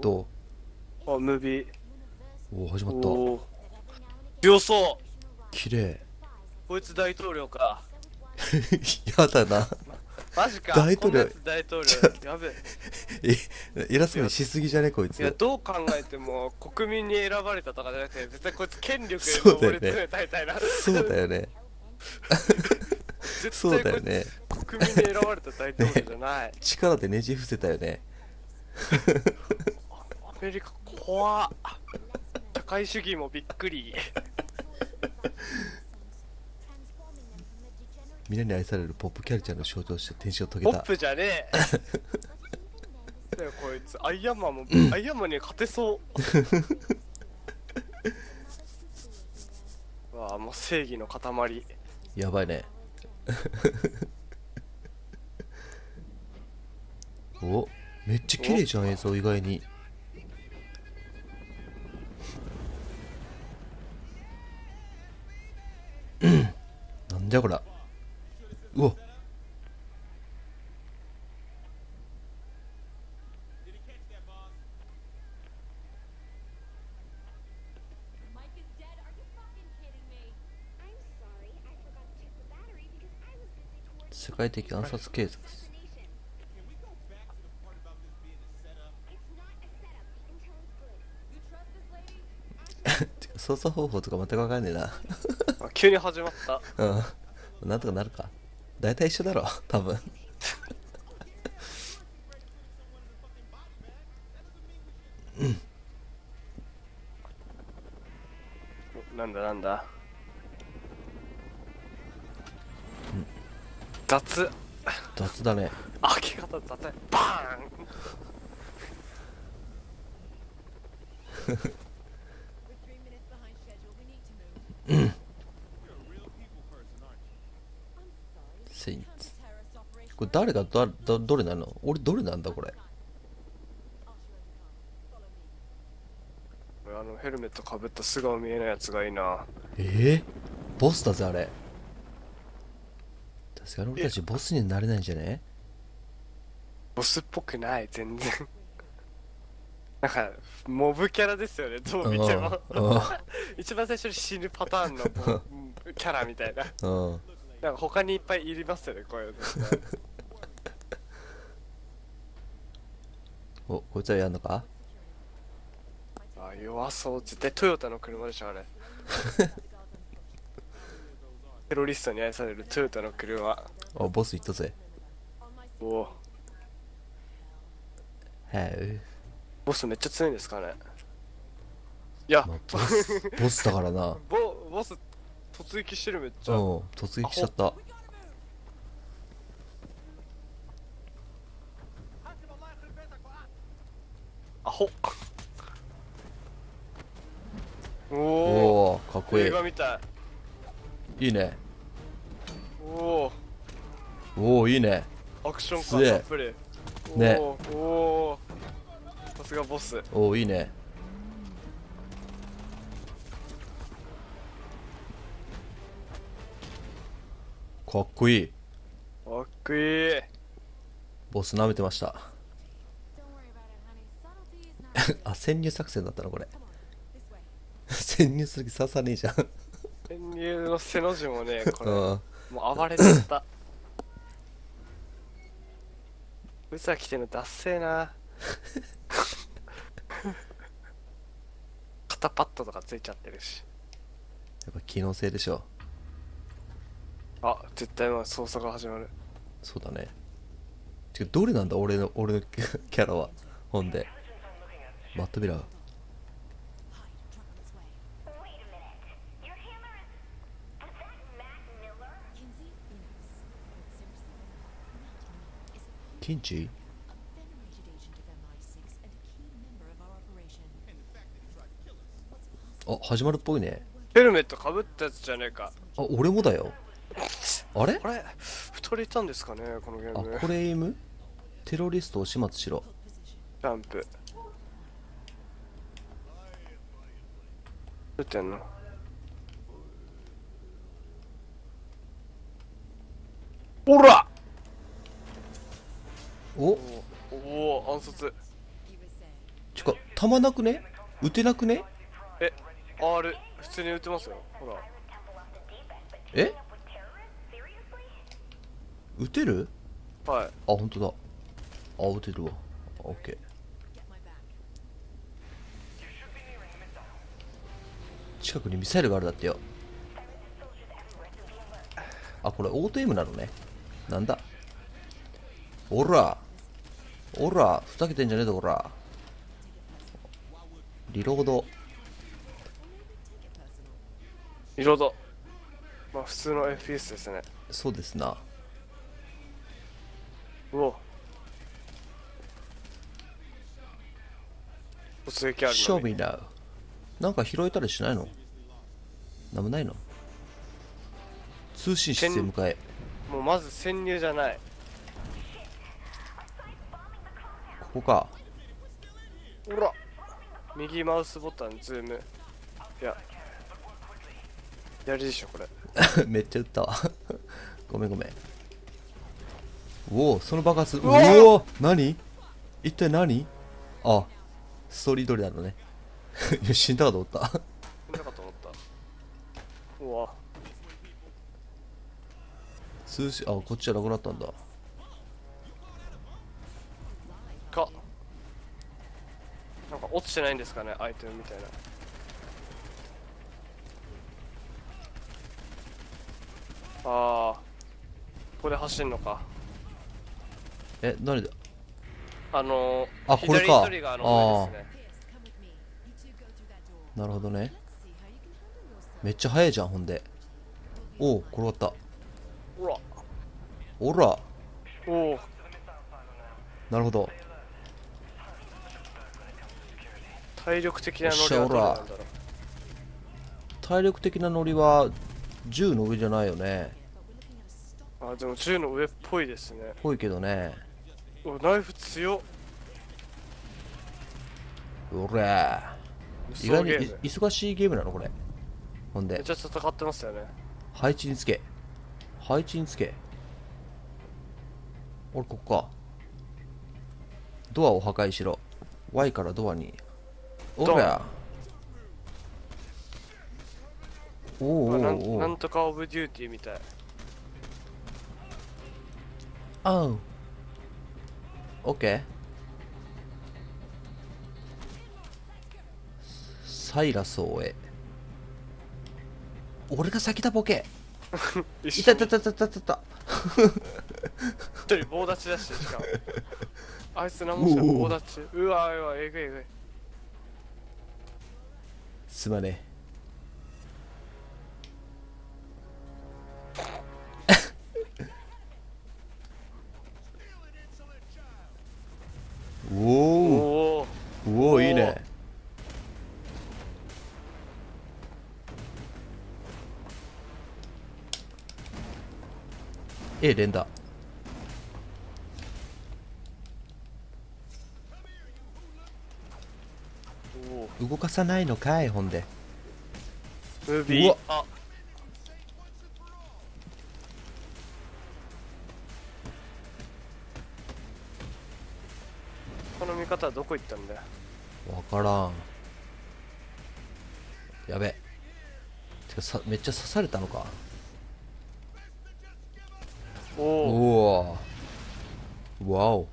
どう？あ、ムービー。おお、始まった。強そう。綺麗。こいつ大統領か。やだな。マジか。大統領。大統領。やべえ。偉そうにしすぎじゃねこいつ。いや、どう考えても国民に選ばれたとかじゃなくて、絶対こいつ権力に上り詰めたみたいな。そうだよね。そうだよね。国民に選ばれた大統領じゃない。力でねじ伏せたよね。アメリカ怖っ。社会主義もびっくり。みんなに愛されるポップキャルチャーの象徴として転身を遂げた。ポップじゃねえ。だよこいつアイアンマンも、うん、アイアンマンに勝てそう。わあ、もう正義の塊。やばいね。お、めっちゃ綺麗じゃん映像意外に。なんじゃこら。うわ、世界的暗殺警察。操作方法とか全く分かんねえな。急に始まった。うん、なんとかなるか。大体一緒だろ多分。なんだなんだ、うん、雑だね。開け方雑い。バーン。これ誰がどれなの？俺どれなんだこれ。あのヘルメットかぶった素顔見えないやつがいいな。ボスだぜあれ。確かに俺たちボスになれないんじゃね？ボスっぽくない全然。なんかモブキャラですよねどう見ても。一番最初に死ぬパターンのキャラみたいな。なんか他にいっぱいいりますよねこういうの。お、こいつはやんのか。あ、弱そう。絶対トヨタの車でしょあれ。テロリストに愛されるトヨタの車。お、ボス行ったぜ。おお、ボスめっちゃ強いんですかね。いや、まあ、ボスだからな。ボス突撃してる。めっちゃ突撃しちゃった。アホ。おお、かっこいい。映画みたい。いいね。おお、いいね。アクション感たっぷりね。おお、さすがボス。おお、いいね。かっこいい。かっこいい。ボス舐めてました。あ、潜入作戦だったのこれ。潜入する気ささねえじゃん。潜入の背の字もね、これ。もう暴れちゃった。うさ来てんのダッセーな。肩パッドとかついちゃってるし。やっぱ機能性でしょ。あ、絶対まあ捜査が始まる。そうだね。てかどれなんだ俺のキャラは。ほんでマットビラー。キンチ？あ、始まるっぽいね。ヘルメットかぶったやつじゃねえか。あ、俺もだよ。あれ2人いたんですかねこのゲーム。あ、これエイム。テロリストを始末しろ。ジャンプ。どうやってやんの。おら。おお、暗殺。ちか弾なくね？撃てなくね？え、R、普通に撃てますよ。ほら。え？撃てる？はい。あ、本当だ。あ、撃てるわ。オッケー。近くにミサイルがあるだってよ。あ、これオートエイムなのね。なんだ。おらおら、ふざけてんじゃねえぞ、おら。リロード。リロード。まあ、普通の FPS ですね。そうですな。うお。突撃あるのに。Show me now。なんか拾えたりしないの？なんもないの？通信室へ向かえ。もうまず潜入じゃない。ここか。ほら。右マウスボタン、ズーム。いや。左でしょ、これ。めっちゃ撃ったわ。ごめんごめん。おお、その爆発。うおー、何？一体何？あ、ストーリー通りなのね。死んだかと思った。死んだかと思った。うわ。通信、あ、こっちはなくなったんだ。か。なんか落ちてないんですかね、アイテムみたいな。ああ。ここで走んのか。え、何だ。あ、これか。左がああ。なるほどね。めっちゃ速いじゃん、ほんで。おお、転がった。おら。おら。おお。なるほど。体力的なノリはどうなんだろう。体力的なノリは10の上じゃないよね。あ、でも10の上っぽいですね。ぽいけどね。お、ナイフ強っ。おら。意外に忙しいゲームなのこれ。ほんでめっちゃ戦ってますよね。配置につけ、配置につけ。俺ここか。ドアを破壊しろ。 Y からドアに。おら。おおおおお、なんとかオブデューティーみたい。あう、オッケー。サイラスを追え。俺が先だ、ボケ。いたたたたたたた。一人棒立ちだし、しかもあいつ何もしない。棒立ち。うわうわ、えぐいえぐい。すまねえ。おおおお、いいね。A 連打。動かさないのかい、ほんで。うわあ、この見方はどこ行ったんだよ。わからん。やべ。てかさ、めっちゃ刺されたのか。おお、わお。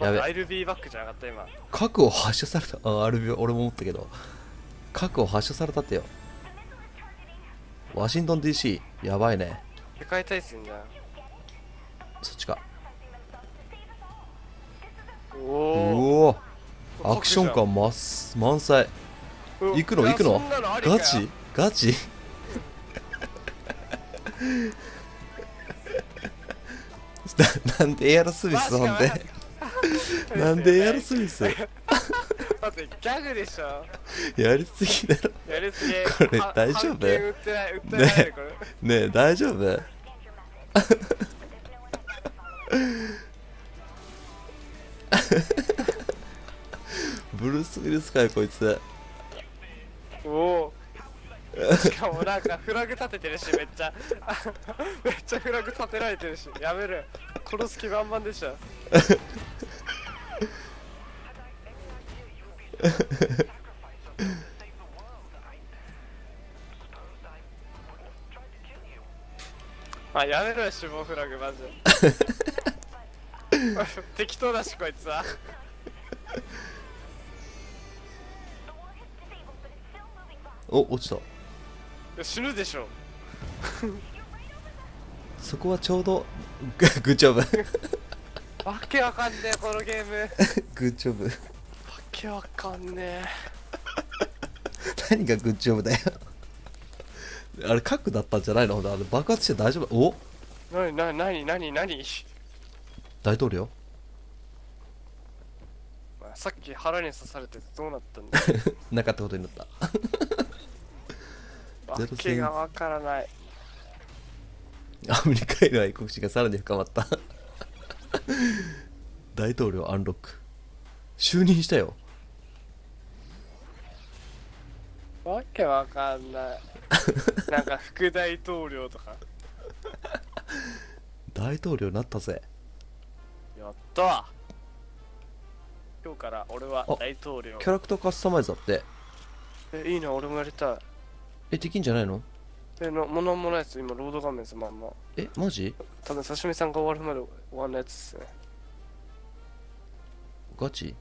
やべ、 RB バックじゃなかった今。核を発射された。あ、RB 俺も思ったけど、核を発射されたってよ。ワシントン DC やばいね。世界大戦じゃん。そっちか。おお、アクション感満載。行くの行くの、ガチガチ。なんでエアロスミス、ほんでなんでエアロスミス。待って、ギャグでしょ。やりすぎだろ、やりすぎ。これ大丈夫ねえ、大丈夫。ブルース・ウィルスかよこいつ。おお、しかもなんかフラグ立ててるし、めっちゃめっちゃフラグ立てられてるし、やめる。殺す気満々でしょ。あ、やめろよ死亡フラグマジで適当だしこいつはお、落ちた。死ぬでしょそこはちょうどグッジョブわけわかんねえこのゲームグッジョブわけわかんねえ何がグッジョブだよあれ核だったんじゃないの？あれ爆発して大丈夫？お？なになになになになに？大統領？さっき腹に刺されてどうなったんだよなかったことになった訳がわからないアメリカへの愛国心がさらに深まった大統領アンロック就任したよ。わけわかんないなんか副大統領とか大統領になったぜ。やった今日から俺は大統領。キャラクターカスタマイズだって。え、いいな、俺もやりたい。え、できんじゃないの？え、なんもないっす、今ロード画面です、まんま。え、マジ？多分刺身さんが終わるまで終わんないやつっすね。ガチ？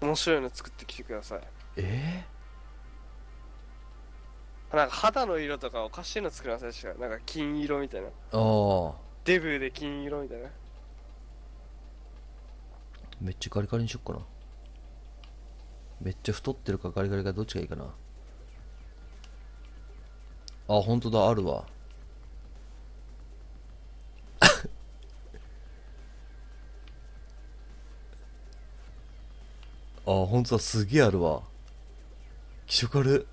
面白いの作ってきてください。なんか肌の色とかおかしいの作らせるしかなんか金色みたいな。デブで金色みたいな。めっちゃガリガリにしよっかな。めっちゃ太ってるかガリガリかどっちがいいかな。あ、ほんとだ、あるわあ、ほんとだ、すげえあるわ。気色悪っ。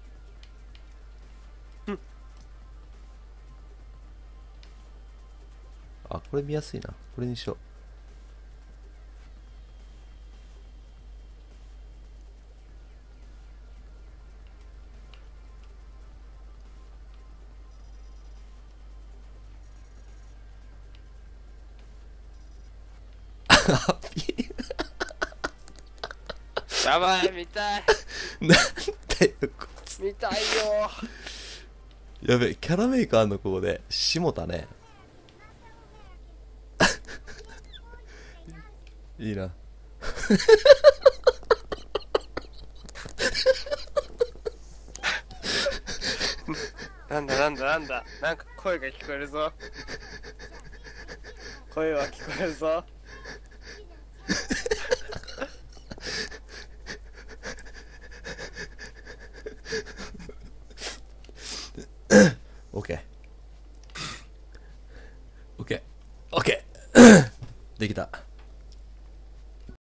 あ、これ見やすいな。これにしよう。ハッピー。やばい、見たい。なんだよ、こいつ。見たいよ。やべえ、キャラメイクあんの、ここで。下田ね。いいななんだなんだなんだ、なんか声が聞こえるぞ、声は聞こえるぞオッケーオッケーオッケーできた。